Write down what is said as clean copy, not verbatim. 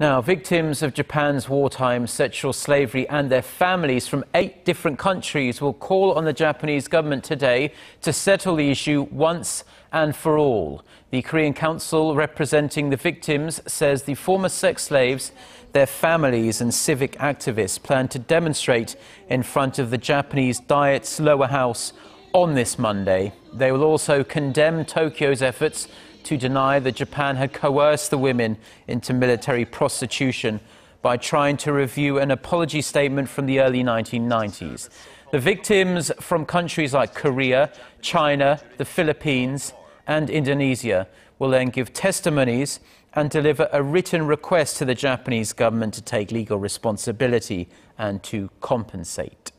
Now, victims of Japan's wartime sexual slavery and their families from 8 different countries will call on the Japanese government today to settle the issue once and for all. The Korean Council representing the victims says the former sex slaves, their families and civic activists plan to demonstrate in front of the Japanese Diet's lower house on this Monday. They will also condemn Tokyo's efforts to deny that Japan had coerced the women into military prostitution by trying to review an apology statement from the early 1990s. The victims from countries like Korea, China, the Philippines and Indonesia will then give testimonies and deliver a written request to the Japanese government to take legal responsibility and to compensate.